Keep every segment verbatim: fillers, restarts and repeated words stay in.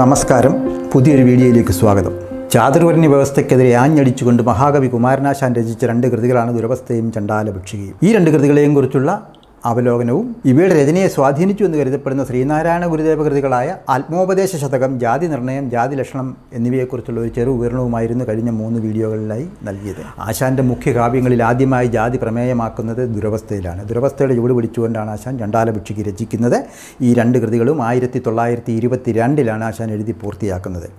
Namaskaram, Pudhi Video Likuswagado. Chadurni Vavastakari Anyadichund Mahagavi Kumaranasan register under Gurana Duravaste in Chandalabhikshuki. Eat under Gurtula, Avaloganu, Ibid Redine Swadhinichu and the Reperna Sri Narayana Guru Gurdikalaya, Altmobadesh Shatakam Jadi Narnam Jadi Lasham, Enivia Kurtulu, Verno Myrin, the Kadina Moon video Lai, Nalgida. Ashanta Muki Rabing Liladima Jadi Pramea Makana, Duravastela. Duravastel, you would chew and Anasan, Chandalabhikshuki, Chikinade, eat under Gurdigalum, Irati to Lai, Tiribati Randilanasan, Edi Portiakanade.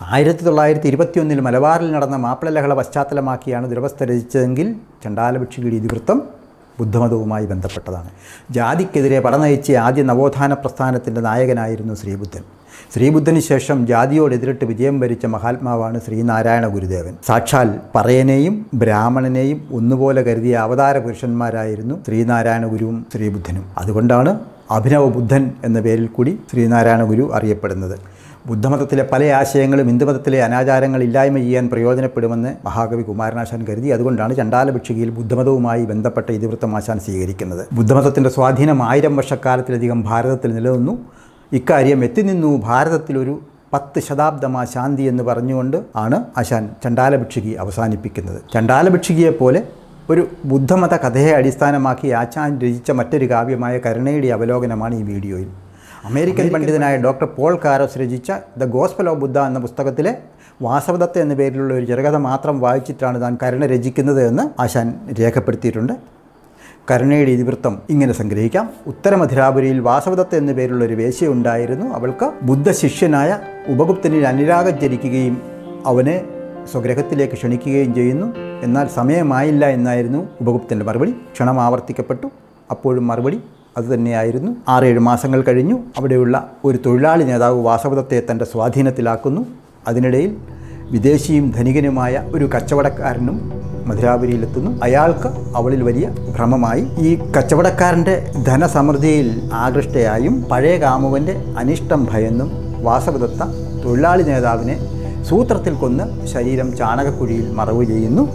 Irati to Lai, Tiribati on the Malabar, Narana Mappila Lahala, Chatlamaki, and the Ravastel Chandalabhikshuki Gurtum. Buddhamai Vanta Patana. Jadi Kedre Paranachi Adi Navothana Prasana in the Nayagan Sri Buddhan. Sri Buddhan is Shesham Jadi or Edrit Vijayam Bericha Mahalmavana Sri Narayana Gurudevan. Sachal Pareneim, Brahmananeim, Unuvola Gardi Avadara Krishan Marairnu, Sri Narayana Gurum, Sri Buddhanum. Adagondana, Abhinava Buddhan and the Veil Kudi, Sri Narayana Guru are Yapadanada. Buddhamatale Palayasangal, Mindamatale, Anajarangal, Ilai, and Prayodana Pedamane, Mahagavi Kumaranasan Gardi, Adundana, Chandalabhikshuki, Buddhamadumai, Vendapati, Duratamasan Sigirikan. Buddhamatat in the Swadhina, Maidam Mashakar, Tredigam, Bharat, Telenu, Ikaria Metininu, Bharat Tiluru, Pat Shadab, the Mashandi, and the Varnunda, Anna, Ashan, Chandalabhikshuki, Avasani Pikin. Chandalabhikshuki Pole. Buddhamata Kathe, Adistana Maki, Achan, Richa Materigavi, Maya Karnadi, Avalog and Amani video. American Pandithanaya Doctor Paul Carus Regicha, The Gospel of Buddha and the Pustakatile, Vasavadatta and the Vedulu Jaraga Matram Vaichitranadan Karana Regikinadana, Ashan Jacapurtirunda, Karnadi Divirtam, Ingana Sangrika, Uttaramatirabril, Vasavadatta and the Vedulu Reveshi Undairno, Avalka, Buddha Shishanaya, Upagupta Aniraga Jeriki, Avane. So, Grekatile Shoniki Jainu, and not Same Maila in Nairnu, Upagupta Barbari, Chanamavar Tikapatu, Apollo Marbari, other than Nairnu, Are Masangal Karinu, Abdula, Urtula, Nada, Vasavadatta and the Swadhina Tilakunu, Adinadale, Videshim, Dhaniganimaya, Uru Kachavada Karnum, Madrabiri Latunu, Ayalka, Avalilvaria, Ramamai, E. Kachavada Karnde, Dana Samardil, Agresteayum, Pareg Amavende, Anistam Bayanum, Vasavadatta, Tulali Nadavane. Sutratil Kunda, Shariram Chanaka Kuril, Maravayinu,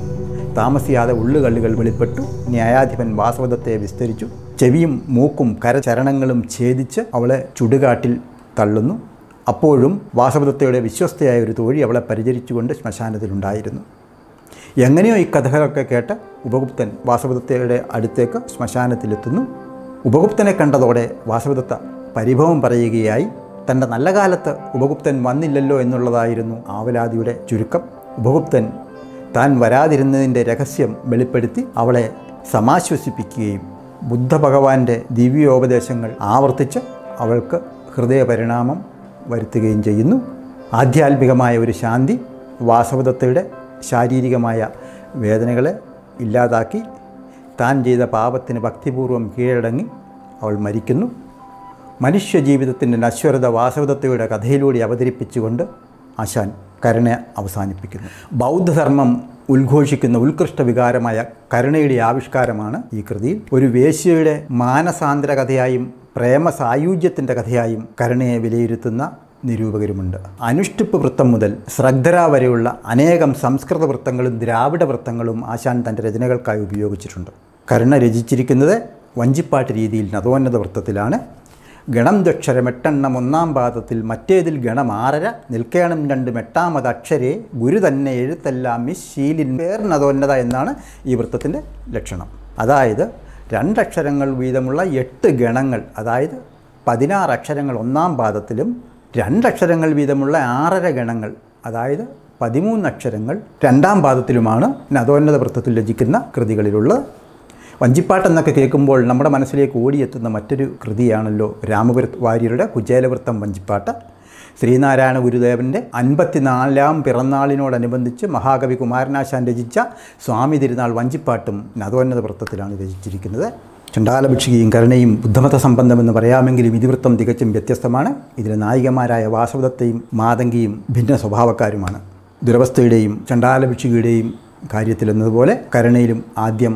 Tamasiada Ulugaligal Velipatu, Nyayatip and Vasavadatta Visterichu, Chevim Mokum, Karacharanangalum Chedicha, Avala Chudagatil Talunu, Apolum, Vasavadatta Vishoste Iritori, Avala Parijerichu and Smashana Rundairno. Yanganio Kathaka Kata, Upaguptan, Vasavadatta Aditeka, Smashana Tilutunu, Upaguptane Kandadore, Vasavadatta, Paribom Parayagiai. തന്റെ നല്ല കാലത്തെ ഉപഗുപ്തൻ വന്നില്ലല്ലോ എന്നുള്ളതായിരുന്നു ആവലാദിയുടെ ചുരുക്കം ഉപഗുപ്തൻ താൻ വരാതിരുന്നതിന്റെ രഹസ്യം വെളിപ്പെടുത്തി അവളെ സമാശ്വസിപ്പിക്കുകയും ബുദ്ധഭഗവാന്റെ ദിവ്യോപദേശങ്ങൾ ആവർത്തിച്ച് അവൾക്ക് ഹൃദയപരിണാമം വരുത്തുകയും ചെയ്യുന്നു ആധ്യാത്മികമായ ഒരു ശാന്തി വാസവദത്തയുടെ ശാരീരികമായ വേദനകളെ ഇല്ലാതാക്കി താൻ ചെയ്ത പാപത്തിന് ഭക്തിപൂർവം കീഴടങ്ങി അവൾ മരിക്കുന്നു മനുഷ്യ ജീവിതത്തിന്റെ നശ്വരത വാസവദത്തയുടെ കഥയിലൂടെ അവതരിപ്പിച്ചുകൊണ്ട് ആശാൻ കരുണയെ അവസാനിപ്പിക്കുന്നു. ബൗദ്ധധർമ്മം ഉൽഘോഷിക്കുന്ന ഉൽകൃഷ്ട വികാരമായ കരുണയുടെ ആവിഷ്കാരമാണ് ഈ കൃതിയിൽ. ഒരു വേശ്യയുടെ മാനസാന്തര കഥയായും പ്രേമ സായൂജ്യത്തിന്റെ കഥയായും കരുണയെ വിലയിരുത്തുന്ന നിരൂപകരുമുണ്ട്. അനുഷ്ഠിപ്പ് വൃത്തം മുതൽ ശ്രദ്ധര വരെയുള്ള അനേകം സംസ്കൃത വൃത്തങ്ങളും ദ്രാവിഡ വൃത്തങ്ങളും ആശാൻ തന്റെ രചനകൾക്കായി ഉപയോഗിച്ചിട്ടുണ്ട്. കരുണ രചിച്ചിരിക്കുന്നത് വഞ്ചിപ്പാട്ട് രീതിയിൽ നദോന്നത വൃത്തത്തിലാണ്. Ganam the Cheremetan Namunam Batatil Matedil Ganamara, Nilkanam and Metama that Chere, Guru than Neditella Miss Shield in Bear Nadonada and Nana, Ibertatine, Lectionum. Adaida, Randacharangal Vidamula, yet the Ganangal Adaida, Padina Racharangal Onam Batatilum, Randacharangal Vidamula, Ara Ganangal Adaida, Padimun Acharangal, Randam Batatilumana, Nadona the Bertatilagicina, Critical. വഞ്ചിപ്പാട്ടെന്നൊക്കെ കേൾക്കുമ്പോൾ നമ്മുടെ മനസ്സിലേക്ക് ഓടിയെത്തുന്ന മറ്റൊരു കൃതിയാണല്ലോ രാമവീരവാര്യരുടെ കുചേലവൃത്തം വഞ്ചിപ്പാട്ട്. ശ്രീനാരായണ ഗുരുദേവന്റെ അൻപത്തിനാലാം പിറന്നാളിനോടനുബന്ധിച്ച് മഹാകവി കുമാരനാശാൻ രചിച്ച സ്വാമി തിരുനാൾ വഞ്ചിപ്പാട്ടും നദോന്നത വൃത്തത്തിലാണ് രചിച്ചിരിക്കുന്നത്. ചണ്ഡാലഭിക്ഷുകിയും കരുണയും ബുദ്ധമത സംബന്ധമെന്ന് പറയാമെങ്കിലും ഇതിവൃത്തം തികച്ചും വ്യത്യസ്തമാണ്. ഇതിലെ നായികമാരായ വാസവദത്തയും മാതംഗിയും ഭിന്ന സ്വഭാവക്കാരുമാണ്. ദുരവസ്ഥയുടെയും ചണ്ഡാലഭിക്ഷുകിയുടെയും കാര്യത്തിലെന്നതുപോലെ കരുണയിലും ആദ്യം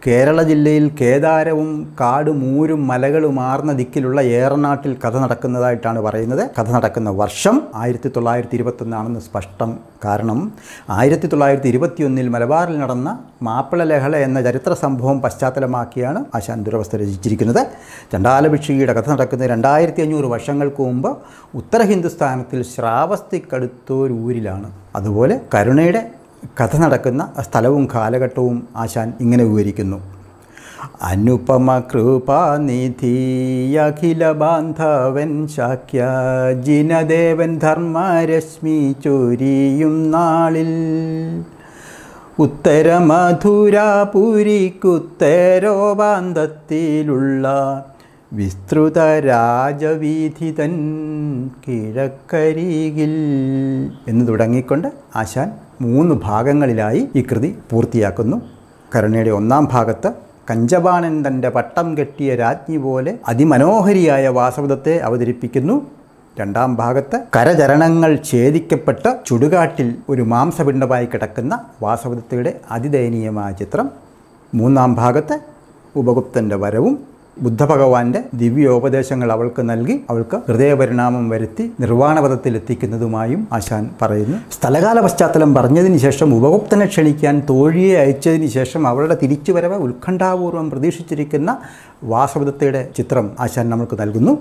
Kerala Jilil, Kedarum, Kadu, Murum, Malagalu Marna, Dikilula, Yernatil, Kathanakana, Tanavarana, Kathanakana Varsham, Irititolai, Tiribatanan, Spastam, Karnam, Irititolai, Tiribatu Nil Malabar, Narana, Mappila Lahala, and the Jaritra Sambhom, Paschatala Makiana, Ashanduravaster Jirikana, Chandalabhikshuki, Kathanakana, and Iritinu, Vashangal Kumba, Uttar Hindustan, till Shravasthi Kadutur Urilana. Adavole, Karunade. Kathanakana, a Stalavum Kalagatum, Ashan, Ingana Virikino Anupama Krupa Niti Yakila Bantha Venshakya Jina Devan Dharma Resmi Churiyum Nalil Uttara Mathura Puri Kuttero Bandatilula Vistruta Raja Vithitan Kirakarigil in the Dangikonda Ashan. മൂന്ന് ഭാഗങ്ങളിലായി ഈ കൃതി പൂർത്തിയാക്കുന്നു. കരുണയുടെ ഒന്നാം ഭാഗത്തെ കഞ്ചബാനൻ തന്റെ പട്ടം കെട്ടിയ രാജ്ഞി പോലെ അതിമനോഹരിയായ വാസവദത്തെ അവതരിപ്പിക്കുന്നു. രണ്ടാം ഭാഗത്തെ കരചരണങ്ങൾ ഛേദിക്കപ്പെട്ട ചുടുകാട്ടിൽ ഒരു മാംസപിണ്ഡമായി കിടക്കുന്ന വാസവദത്തയുടെ അതിദയനീയമായ ചിത്രം. മൂന്നാം ഭാഗത്തെ ഉപഗുപ്തന്റെ വരവും Buddha Pagavande, Divyopodeshangal Avalka Nalgi, Avalka, Hriday Parinamam Varuthi, Nirvana Padathil Ettikkunnathumaya, Ashan Parayunnu. Stalakala Paschathalam Paranjathinu Shesham, Upaguptane Kshanikan, Tozhiye Ayachathinu Shesham, Avalude Thirichuvaravu, Utkanthapurvam Pratheekshicchirikkunna, Vasavadathayude Chitram, Ashan Namakku Nalkunnu.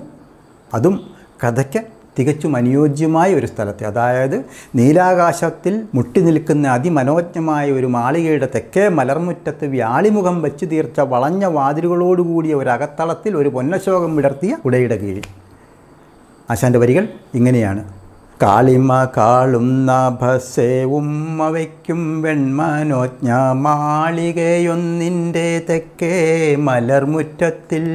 Athum Kathakku തികച്ചും അനുയോജ്യമായ ഒരു സ്ഥലത്തെ അതായത് നീലാകാശത്തിൽ മുട്ടി നിൽക്കുന്ന അതിമനോഹരമായ ഒരു മാളികയുടെ തെക്കേ മലർമുറ്റത്ത് വ്യാളിമുഖം വെച്ച് തീർച്ച വളഞ്ഞ വാതിലുകളോട് കൂടിയ ഒരു അകത്തളത്തിൽ ഒരു പൊന്നശോകം വിടർത്തിയ ഉടയുടെ കീഴിൽ ആശാന്റെ വരികൾ ഇങ്ങനെയാണ് കാളിമ കാളും നഭസേവും അവയ്ക്കും വെൺമനോജ്ഞ മാളികയൊന്നിൻ്റെ തെക്കേ മലർമുറ്റത്തിൽ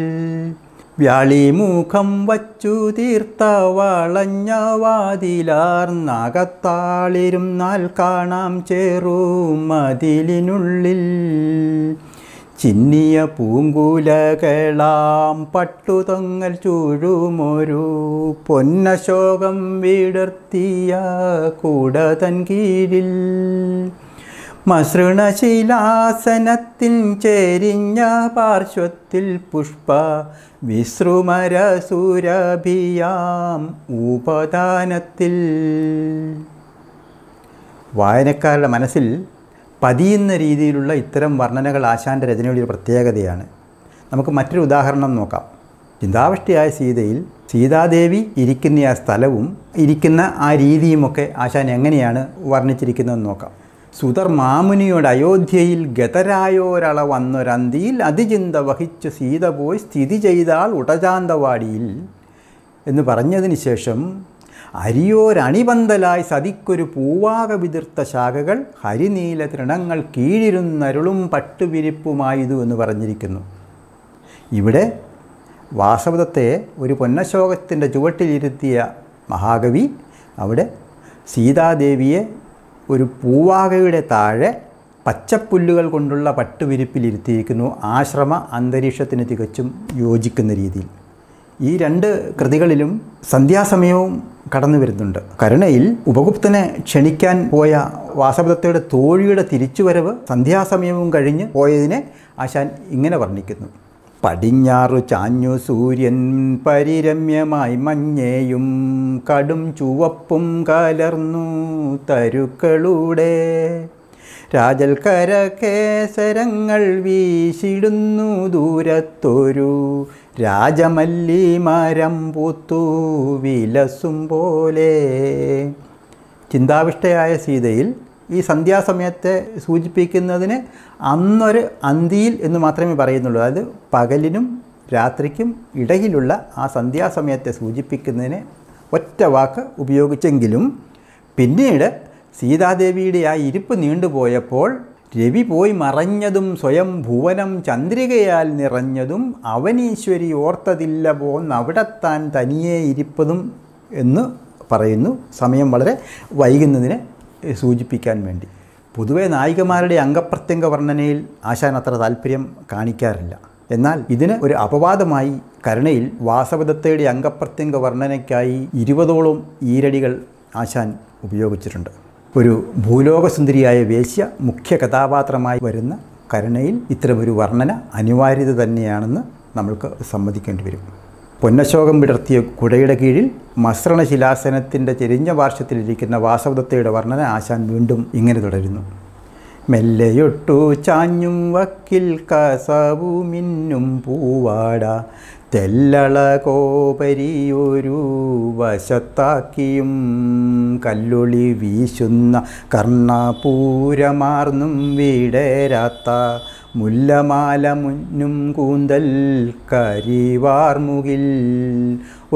Vyali mukham vachu tirtha valanya vadilar nagatalirum nalkanam cherum adilinulil Chinniya poongulakalam pattu tangal churumoru ponnashogam vidarthiya kudathan kiril മസൃണശിലാസനത്തിൽ ചേരിഞ്ഞ പാർശ്വത്തിൽ Pushpa വിശ്രുമരസുരഭിയാം ഉപദാനത്തിൽ വായനക്കാരുടെ മനസ്സിൽ പതിയുന്ന രീതിയിലുള്ള ഇത്തരം വർണ്ണനകൾ ആശാന്റെ രചനയുടെ ഒരു പ്രത്യേകതയാണ്. നമുക്ക് മറ്റൊരു ഉദാഹരണം നോക്കാം. ചിന്താവിഷ്ടയായ സീതയിൽ സീതാദേവി ഇരിക്കുന്ന ആ സ്ഥലവും ഇരിക്കുന്ന ആ രീതിയുമൊക്കെ ആശാൻ എങ്ങനെയാണ് വർണ്ണിച്ചിരിക്കുന്നതെന്ന് നോക്കാം. Sudar Mamuniod Ayodhil, Getarayo Rala Vanorandil, Adijinda Vahich Sida Boys, Tidi Jaidal, Utajanda Vadil. In the Paranjadanisham, Ario Ranibandalai Sadikur Puvaga Vidirta Shagagal, Harini Letranangal Kidirun Narulum Patu Viripu Maidu in the Paranjikano. Ibede Vasavate, Uriponashogat in the Juvatiliritia Mahagavi, Avade Sida Devi. ഒരു പൂവാകയുടെ താഴെ പച്ചപ്പുല്ലുകൾ കൊണ്ടുള്ള പട്ടുവിരിപ്പിൽ ഇരുത്തിയിരിക്കുന്നു ആശ്രമ അന്തരീക്ഷത്തിന് തികച്ചും യോജിക്കുന്ന രീതിയിൽ ഈ രണ്ട് കൃതികളിലും സന്ധ്യാസമയവും കടന്നു വരുന്നുണ്ട് കരുണയിൽ ഉപഗുപ്തനെ ക്ഷണിക്കാൻ പോയ വാസവദത്തയുടെ തോഴിയുടെ തിരിച്ചുവരവ് സന്ധ്യാസമയവും കഴിഞ്ഞു പോയതിനെ ആശാൻ ഇങ്ങനെ വർണ്ണിക്കുന്നു പടിഞ്ഞാറു ചാഞ്ഞു സൂര്യൻ പരിരമ്യമായി മഞ്ഞേയും കടും ചുവപ്പും കലർന്നു തരുക്കളുടെ രാജൽക്കര കേസരങ്ങൾ വീശിടുന്നു ദൂരത്തൊരു രാജമല്ലി മരം പൂത്തു വിലസും പോലെ ചിന്താവിഷ്ടയായ സീതയിൽ ഈ സന്ധ്യാസമയത്തെ സൂചിപ്പിക്കുന്നതിനെ അന്നൊരു അന്തിയിൽ എന്ന് മാത്രമേ പറയുന്നുള്ളൂ അത് പകലിനും രാത്രിക്കും ഇടയിലുള്ള ആ സന്ധ്യാസമയത്തെ സൂചിപ്പിക്കുന്നതിനെ ഒറ്റ വാക്ക് ഉപയോഗിച്ചെങ്കിലും പിന്നീട് സീതാദേവിയുടെ ആ ഇരിപ്പ് നീണ്ടുപോയപ്പോൾ രവി പോയി മറഞ്ഞതും സ്വയം ഭുവനം ചന്ദ്രികയാൽ നിറഞ്ഞതും അവനീശ്വരി ഓർത്തതില്ല പോന്ന് അവിടെ താൻ തനിയെ ഇരിപ്പതും എന്ന് പറയുന്നു സമയം വളരെ വൈകുന്നതിനെ സൂചിപ്പിക്കാൻ വേണ്ടി പൊതുവേ നായികമാരുടെ അംഗപ്രത്യംഗ വർണ്ണനയിൽ ആശാൻ അത്ര താൽപര്യം കാണിക്കാറില്ല എന്നാൽ ഇതിന് ഒരു അപവാദമായി കരുണയിൽ വാസവദത്തയുടെ അംഗപ്രത്യംഗ വർണ്ണനയ്ക്കായി ഇരുപതോളം ഈരടികൾ ആശാൻ ഉപയോഗിച്ചിട്ടുണ്ട് ഒരു ഭൂലോകസുന്ദരിയായ വേശ്യ മുഖ്യ കഥാപാത്രമായി വരുന്ന കരുണയിൽ ഇത്രമൊരു വർണ്ണന അനിവാര്യത തന്നെയാണെന്ന് നമ്മൾക്ക് സമ്മതിക്കേണ്ടി വരും. പൊന്നശോകം വിടർത്തിയ കുടയുടെ കീഴിൽ മസ്രണ ശിലാസനത്തിൻ്റെ ചെരിഞ്ഞ പാർശ്വത്തിലിരിക്കുന്ന വാസവദത്തയുടെ വർണ്ണന ആശാൻ വീണ്ടും ഇങ്ങനെ തുടരുന്നു. മെല്ലയൊട്ടു ചാഞ്ഞും വക്കിൽ കസവു മിന്നും പൂവാട തെല്ലള കോപരിയൊരു വശത്താക്കിയും കല്ലൊളി വീശുന്ന കർണപൂരമാർന്നും വിടരാത്ത മുല്ലമാല മുന്നും കൂന്തൽ കരിവാർമുകിൽ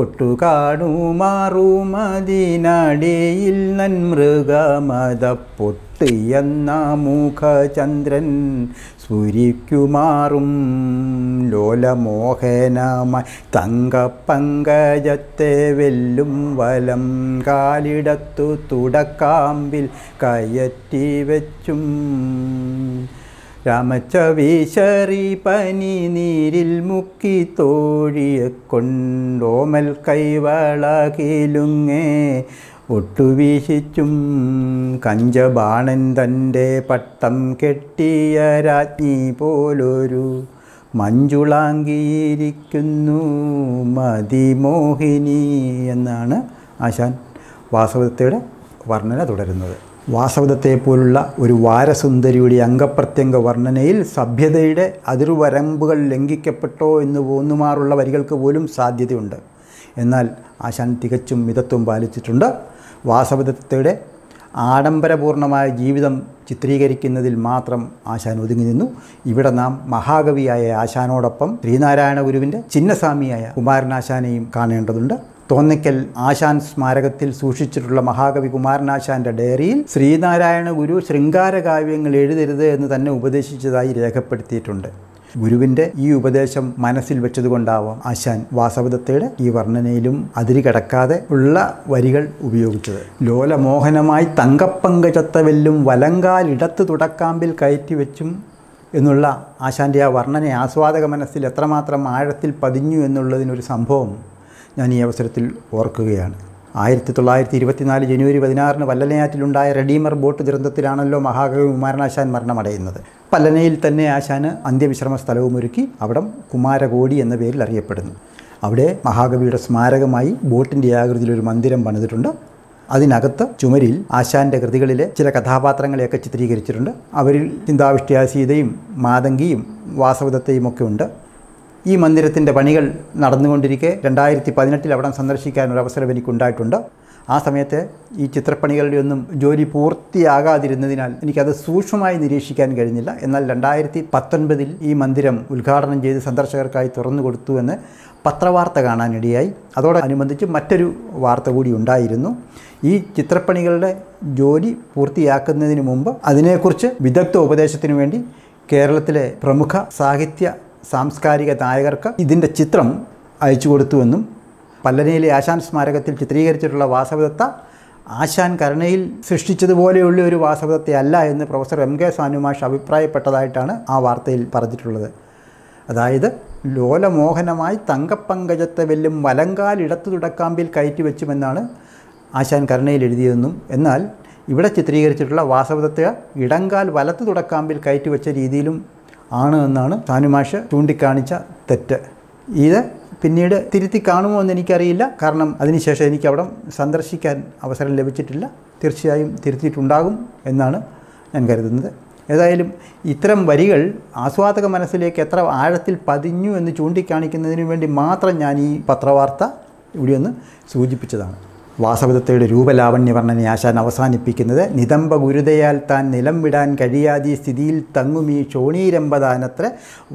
ഒട്ടുകാണു മാറുമതിനടിയിൽ നന്മൃഗമതപ്പൊത്തിയെന്ന മുഖചന്ദ്രൻ സ്ഫുരിക്കുമാറും ലോലമോഹനമായി തങ്കപ്പങ്കജത്തെ വെല്ലും വലം കാലിടത്തു തുടക്കാമ്പിൽ കയറ്റി വെച്ചും രാമച്ചവീശറി പനി നീരിൽ മുക്കി തോഴിയെ കൊണ്ടോമൽ കൈവളകിലുങ്ങേ ഒട്ടുവീശിച്ചും കഞ്ചബാണൻ തൻ്റെ പട്ടം കെട്ടിയ രാജ്ഞി പോലൊരു മഞ്ജുളാങ്കിയിരിക്കുന്നു മതിമോഹിനി എന്നാണ് ആശാൻ വാസവദത്തയുടെ വർണ്ണന തുടരുന്നത്. വാസവദത്തെപ്പോലുള്ള ഒരു വാരസുന്ദരിയുടെ അംഗപ്രത്യംഗ വർണ്ണനയിൽ സഭ്യതയുടെ അതിർവരമ്പുകൾ ലംഘിക്കപ്പെട്ടോ എന്ന് തോന്നുമാറുള്ള വരികൾക്ക് പോലും സാധ്യതയുണ്ട്. എന്നാൽ ആശാൻ തികച്ചും മിതത്വം പാലിച്ചിട്ടുണ്ട്. വാസവദത്തയുടെ ആഡംബരപൂർണമായ ജീവിതം ചിത്രീകരിക്കുന്നതിൽ മാത്രം ആശാൻ ഒതുങ്ങി നിന്നു. ഇവിടെ നാം മഹാകവിയായ ആശാനോടൊപ്പം ശ്രീനാരായണ ഗുരുവിൻ്റെ ചിന്നസ്വാമിയായ കുമാരനാശാനെയും കാണേണ്ടതുണ്ട്. തോന്നിക്കൽ ആശാൻ സ്മാരകത്തിൽ സൂക്ഷിച്ചിട്ടുള്ള മഹാകവി കുമാരനാശാൻ്റെ ഡയറിയിൽ ശ്രീനാരായണ ഗുരു ശൃംഗാരകാവ്യങ്ങൾ എഴുതരുത് എന്ന് തന്നെ ഉപദേശിച്ചതായി രേഖപ്പെടുത്തിയിട്ടുണ്ട്. ഗുരുവിൻ്റെ ഈ ഉപദേശം മനസ്സിൽ വെച്ചതുകൊണ്ടാവാം ആശാൻ വാസവദത്തയുടെ ഈ വർണ്ണനയിലും അതിരി കടക്കാതെ ഉള്ള വരികൾ ഉപയോഗിച്ചത്. ലോലമോഹനമായി തങ്കപ്പങ്കജത്തവെല്ലും വലങ്കാലിടത്ത് തുടക്കാമ്പിൽ കയറ്റിവെച്ചും എന്നുള്ള ആശാൻ്റെ ആ വർണ്ണനയെ ആസ്വാദക മനസ്സിൽ എത്രമാത്രം ആഴത്തിൽ പതിഞ്ഞു എന്നുള്ളതിനൊരു സംഭവം ഞാൻ ഈ അവസരത്തിൽ ഓർക്കുകയാണ്. ആയിരത്തി തൊള്ളായിരത്തി ഇരുപത്തിനാല് ജനുവരി പതിനാറിന് വല്ലനയാറ്റിലുണ്ടായ റെഡീമർ ബോട്ട് ദുരന്തത്തിലാണല്ലോ മഹാകവി കുമാരനാശാൻ മരണമടയുന്നത്. പല്ലനയിൽ തന്നെ ആശാന് അന്ത്യവിശ്രമ സ്ഥലവുമൊരുക്കി. അവിടം കുമാരകോടി എന്ന പേരിൽ അറിയപ്പെടുന്നു. അവിടെ മഹാകവിയുടെ സ്മാരകമായി ബോട്ടിൻ്റെ ആകൃതിയിലൊരു മന്ദിരം പണിതിട്ടുണ്ട്. അതിനകത്ത് ചുമരിൽ ആശാൻ്റെ കൃതികളിലെ ചില കഥാപാത്രങ്ങളെയൊക്കെ ചിത്രീകരിച്ചിട്ടുണ്ട്. അവരിൽ ചിന്താവിഷ്ടിയായ സീതയും മാതംഗിയും വാസവദത്തയും ഒക്കെ ഉണ്ട്. ഈ മന്ദിരത്തിൻ്റെ പണികൾ നടന്നുകൊണ്ടിരിക്കെ രണ്ടായിരത്തി പതിനെട്ടിൽ അവിടം സന്ദർശിക്കാനൊരവസരം എനിക്കുണ്ടായിട്ടുണ്ട്. ആ സമയത്ത് ഈ ചിത്രപ്പണികളുടെ ഒന്നും ജോലി പൂർത്തിയാകാതിരുന്നതിനാൽ എനിക്കത് സൂക്ഷ്മമായി നിരീക്ഷിക്കാൻ കഴിഞ്ഞില്ല. എന്നാൽ രണ്ടായിരത്തി പത്തൊൻപതിൽ ഈ മന്ദിരം ഉദ്ഘാടനം ചെയ്ത് സന്ദർശകർക്കായി തുറന്നു കൊടുത്തുവെന്ന് പത്രവാർത്ത കാണാനിടയായി. അതോടനുബന്ധിച്ച് മറ്റൊരു വാർത്ത കൂടി ഉണ്ടായിരുന്നു. ഈ ചിത്രപ്പണികളുടെ ജോലി പൂർത്തിയാക്കുന്നതിന് മുമ്പ് അതിനെക്കുറിച്ച് വിദഗ്ധ ഉപദേശത്തിനു വേണ്ടി കേരളത്തിലെ പ്രമുഖ സാഹിത്യ സാംസ്കാരിക നായകർക്ക് ഇതിൻ്റെ ചിത്രം അയച്ചു കൊടുത്തുവെന്നും പല്ലനയിലെ ആശാൻ സ്മാരകത്തിൽ ചിത്രീകരിച്ചിട്ടുള്ള വാസവദത്ത ആശാൻ കരുണയിൽ സൃഷ്ടിച്ചതുപോലെയുള്ള ഒരു വാസവദത്തയല്ല എന്ന് പ്രൊഫസർ എം കെ സാനുമാഷ് അഭിപ്രായപ്പെട്ടതായിട്ടാണ് ആ വാർത്തയിൽ പറഞ്ഞിട്ടുള്ളത്. അതായത് ലോലമോഹനമായി തങ്കപ്പങ്കജത്തെ വെല്ലും വലങ്കാലിടത്തു തുടക്കാമ്പിൽ കയറ്റിവെച്ചുമെന്നാണ് ആശാൻ കരുണയിൽ എഴുതിയതെന്നും എന്നാൽ ഇവിടെ ചിത്രീകരിച്ചിട്ടുള്ള വാസവദത്ത ഇടങ്കാൽ വലത്തു തുടക്കാമ്പിൽ കയറ്റിവെച്ച രീതിയിലും ആണ് എന്നാണ് സാനുമാഷ് ചൂണ്ടിക്കാണിച്ച തെറ്റ്. ഇത് പിന്നീട് തിരുത്തി കാണുമോ എന്ന് എനിക്കറിയില്ല. കാരണം അതിനുശേഷം എനിക്കവിടെ സന്ദർശിക്കാൻ അവസരം ലഭിച്ചിട്ടില്ല. തീർച്ചയായും തിരുത്തിയിട്ടുണ്ടാകും എന്നാണ് ഞാൻ കരുതുന്നത്. ഏതായാലും ഇത്തരം വരികൾ ആസ്വാദക മനസ്സിലേക്ക് എത്ര ആഴത്തിൽ പതിഞ്ഞു എന്ന് ചൂണ്ടിക്കാണിക്കുന്നതിന് വേണ്ടി മാത്രം ഞാൻ ഈ പത്രവാർത്ത ഇവിടെയൊന്ന് സൂചിപ്പിച്ചതാണ്. വാസവദത്തയുടെ രൂപലാവണ്യ വർണ്ണനെ ആശാൻ അവസാനിപ്പിക്കുന്നത് നിതംബ ഗുരുതയാൽ താൻ നിലം വിടാൻ കഴിയാതെ സ്ഥിതിയിൽ തങ്ങുമീ ക്ഷോണീരമ്പതാനത്ര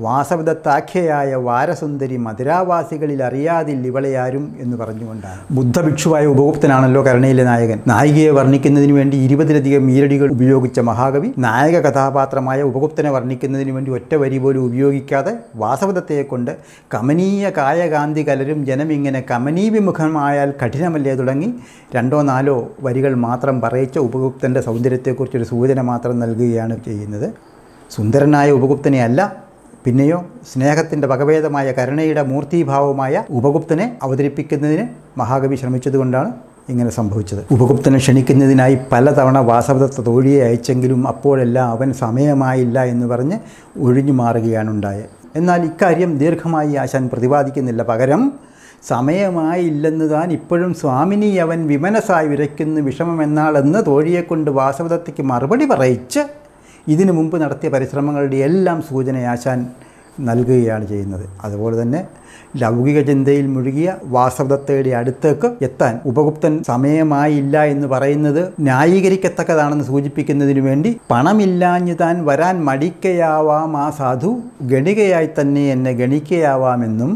വാസവദത്താഖ്യയായ വാരസുന്ദരി മധുരാവാസികളിൽ അറിയാതിൽ ഇവളെയാരും എന്ന് പറഞ്ഞുകൊണ്ടാണ്. ബുദ്ധഭിക്ഷുവായ ഉപഗുപ്തനാണല്ലോ കരുണയിലെ നായകൻ. നായികയെ വർണ്ണിക്കുന്നതിന് വേണ്ടി ഇരുപതിലധികം ഈരടികൾ ഉപയോഗിച്ച മഹാകവി നായക കഥാപാത്രമായ ഉപഗുപ്തനെ വർണ്ണിക്കുന്നതിന് വേണ്ടി ഒറ്റ വരി പോലും ഉപയോഗിക്കാതെ വാസവദത്തയെക്കൊണ്ട് കമനീയ കായകാന്തി കലരും ജനമിങ്ങനെ കമനീവിമുഖമായാൽ കഠിനമല്ലേ തുടങ്ങി രണ്ടോ നാലോ വരികൾ മാത്രം പറയിച്ച ഉപഗുപ്തൻ്റെ സൗന്ദര്യത്തെക്കുറിച്ചൊരു സൂചന മാത്രം നൽകുകയാണ് ചെയ്യുന്നത്. സുന്ദരനായ ഉപഗുപ്തനെ അല്ല, പിന്നെയോ സ്നേഹത്തിൻ്റെ ഭഗവേദമായ കരുണയുടെ മൂർത്തിഭാവമായ ഉപഗുപ്തനെ അവതരിപ്പിക്കുന്നതിന് മഹാകവി ശ്രമിച്ചതുകൊണ്ടാണ് ഇങ്ങനെ സംഭവിച്ചത്. ഉപഗുപ്തനെ ക്ഷണിക്കുന്നതിനായി പലതവണ വാസവദത്ത തോഴിയെ അയച്ചെങ്കിലും അപ്പോഴെല്ലാം അവൻ സമയമായില്ല എന്ന് പറഞ്ഞ് ഒഴിഞ്ഞു മാറുകയാണുണ്ടായത്. എന്നാൽ ഇക്കാര്യം ദീർഘമായി ആശാൻ പ്രതിപാദിക്കുന്നില്ല. പകരം സമയമായില്ലെന്ന് താൻ ഇപ്പോഴും സ്വാമിനി അവൻ വിമനസായി വിരയ്ക്കുന്ന വിഷമമെന്നാളെന്ന് തോഴിയെക്കൊണ്ട് വാസവദത്തയ്ക്ക് മറുപടി പറയിച്ച് ഇതിനു മുമ്പ് നടത്തിയ പരിശ്രമങ്ങളുടെ എല്ലാം സൂചന ആശാൻ നൽകുകയാണ് ചെയ്യുന്നത്. അതുപോലെ തന്നെ ലൗകിക ചിന്തയിൽ മുഴുകിയ വാസവദത്തയുടെ അടുത്തേക്ക് എത്താൻ ഉപഗുപ്തൻ സമയമായില്ല എന്ന് പറയുന്നത് ന്യായീകരിക്കത്തക്കതാണെന്ന് സൂചിപ്പിക്കുന്നതിനു വേണ്ടി പണമില്ലാഞ്ഞ് താൻ വരാൻ മടിക്കയാവാം ആ സാധു, ഗണികയായി തന്നെ എന്നെ ഗണിക്കയാവാമെന്നും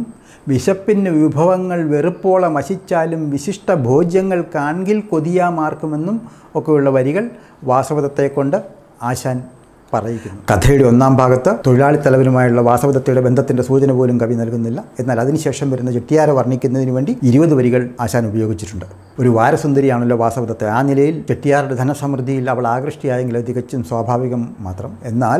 വിശപ്പിന് വിഭവങ്ങൾ വെറുപ്പോളം വശിച്ചാലും വിശിഷ്ട ഭോജ്യങ്ങൾ കാൺകിൽ കൊതിയാമാർക്കുമെന്നും ഒക്കെയുള്ള വരികൾ വാസവദത്തയെക്കൊണ്ട് ആശാൻ പറയുന്നു. കഥയുടെ ഒന്നാം ഭാഗത്ത് തൊഴിലാളി തലവനുമായുള്ള വാസവദത്തയുടെ ബന്ധത്തിൻ്റെ സൂചന പോലും കവി നൽകുന്നില്ല. എന്നാൽ അതിനുശേഷം വരുന്ന ചെട്ടിയാരെ വർണ്ണിക്കുന്നതിന് വേണ്ടി ഇരുപത് വരികൾ ആശാൻ ഉപയോഗിച്ചിട്ടുണ്ട്. ഒരു വാരസുന്ദരിയാണല്ലോ വാസവദത്ത. ആ നിലയിൽ ചെട്ടിയാരുടെ ധനസമൃദ്ധിയിൽ അവൾ ആകൃഷ്ടയായെങ്കിൽ അത് തികച്ചും സ്വാഭാവികം മാത്രം. എന്നാൽ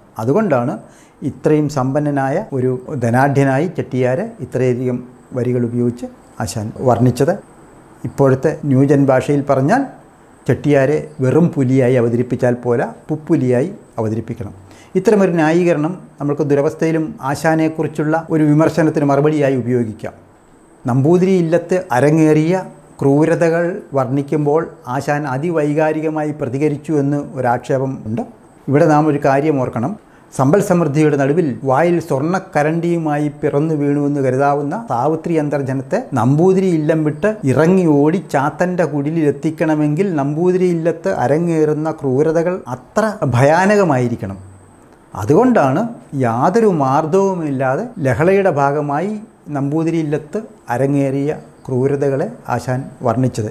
അതുകൊണ്ടാണ് ഇത്രയും സമ്പന്നനായ ഒരു ധനാഢ്യനായി ചെട്ടിയാരെ ഇത്രയധികം വരികൾ ഉപയോഗിച്ച് ആശാൻ വർണ്ണിച്ചത്. ഇപ്പോഴത്തെ ന്യൂജൻ ഭാഷയിൽ പറഞ്ഞാൽ ചെട്ടിയാരെ വെറും പുലിയായി അവതരിപ്പിച്ചാൽ പോരാ, പുപ്പുലിയായി അവതരിപ്പിക്കണം. ഇത്തരമൊരു ന്യായീകരണം നമ്മൾക്ക് ദുരവസ്ഥയിലും ആശാനെക്കുറിച്ചുള്ള ഒരു വിമർശനത്തിന് മറുപടിയായി ഉപയോഗിക്കാം. നമ്പൂതിരി ഇല്ലത്ത് അരങ്ങേറിയ ക്രൂരതകൾ വർണ്ണിക്കുമ്പോൾ ആശാൻ അതിവൈകാരികമായി പ്രതികരിച്ചു എന്ന് ഒരാക്ഷേപം ഉണ്ട്. ഇവിടെ നാം ഒരു കാര്യം ഓർക്കണം. സമ്പൽ സമൃദ്ധിയുടെ നടുവിൽ വായിൽ സ്വർണ്ണക്കരണ്ടിയുമായി പിറന്നു വീണുവെന്ന് കരുതാവുന്ന സാവിത്രി അന്തർജനത്തെ നമ്പൂതിരി ഇല്ലം വിട്ട് ഇറങ്ങി ഓടി ചാത്തൻ്റെ കുടിലെത്തിക്കണമെങ്കിൽ നമ്പൂതിരി ഇല്ലത്ത് അരങ്ങേറുന്ന ക്രൂരതകൾ അത്ര ഭയാനകമായിരിക്കണം. അതുകൊണ്ടാണ് യാതൊരു മാർദ്ദവുമില്ലാതെ ലഹളയുടെ ഭാഗമായി നമ്പൂതിരി ഇല്ലത്ത് അരങ്ങേറിയ ക്രൂരതകളെ ആശാൻ വർണ്ണിച്ചത്.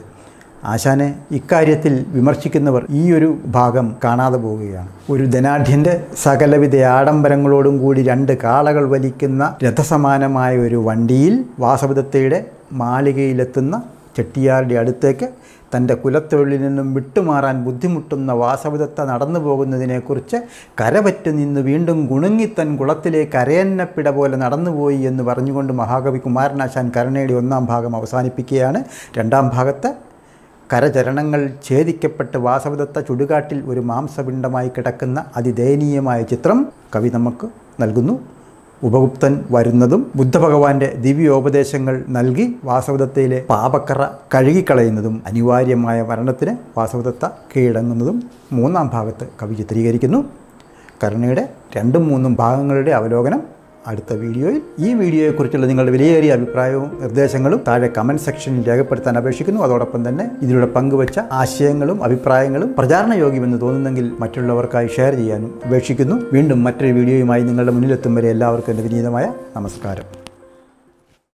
ആശാനെ ഇക്കാര്യത്തിൽ വിമർശിക്കുന്നവർ ഈ ഒരു ഭാഗം കാണാതെ പോവുകയാണ്. ഒരു ധനാഢ്യൻ്റെ സകലവിധ ആഡംബരങ്ങളോടും കൂടി രണ്ട് കാളകൾ വലിക്കുന്ന രഥസമാനമായ ഒരു വണ്ടിയിൽ വാസവദത്തയുടെ മാളികയിലെത്തുന്ന ചെട്ടിയാരുടെ അടുത്തേക്ക് തൻ്റെ കുലത്തൊഴിലിൽ നിന്നും വിട്ടുമാറാൻ ബുദ്ധിമുട്ടുന്ന വാസവദത്ത നടന്നു പോകുന്നതിനെക്കുറിച്ച് കരപറ്റി നിന്ന് വീണ്ടും ഗുണുങ്ങി തൻ കുളത്തിലെ കരയന്നപ്പിട പോലെ നടന്നുപോയി എന്ന് പറഞ്ഞുകൊണ്ട് മഹാകവി കുമാരനാശാൻ കരുണയുടെ ഒന്നാം ഭാഗം അവസാനിപ്പിക്കുകയാണ്. രണ്ടാം ഭാഗത്ത് കരചരണങ്ങൾ ഛേദിക്കപ്പെട്ട് വാസവദത്ത ചുടുകാട്ടിൽ ഒരു മാംസപിണ്ഡമായി കിടക്കുന്ന അതിദയനീയമായ ചിത്രം കവി നമുക്ക് നൽകുന്നു. ഉപഗുപ്തൻ വരുന്നതും ബുദ്ധഭഗവാന്റെ ദിവ്യോപദേശങ്ങൾ നൽകി വാസവദത്തയിലെ പാപക്കറ കഴുകിക്കളയുന്നതും അനിവാര്യമായ മരണത്തിന് വാസവദത്ത കീഴടങ്ങുന്നതും മൂന്നാം ഭാഗത്ത് കവി ചിത്രീകരിക്കുന്നു. കരുണയുടെ രണ്ടും മൂന്നും ഭാഗങ്ങളുടെ അവലോകനം അടുത്ത വീഡിയോയിൽ. ഈ വീഡിയോയെക്കുറിച്ചുള്ള നിങ്ങളുടെ വിലയേറിയ അഭിപ്രായവും നിർദ്ദേശങ്ങളും താഴെ കമൻറ്റ് സെക്ഷനിൽ രേഖപ്പെടുത്താൻ അപേക്ഷിക്കുന്നു. അതോടൊപ്പം തന്നെ ഇതിലൂടെ പങ്കുവച്ച ആശയങ്ങളും അഭിപ്രായങ്ങളും പ്രചാരണയോഗ്യമെന്ന് തോന്നുന്നെങ്കിൽ മറ്റുള്ളവർക്കായി ഷെയർ ചെയ്യാനും അപേക്ഷിക്കുന്നു. വീണ്ടും മറ്റൊരു വീഡിയോയുമായി നിങ്ങളുടെ മുന്നിലെത്തും വരെ എല്ലാവർക്കും എൻ്റെ വിനീതമായ നമസ്കാരം.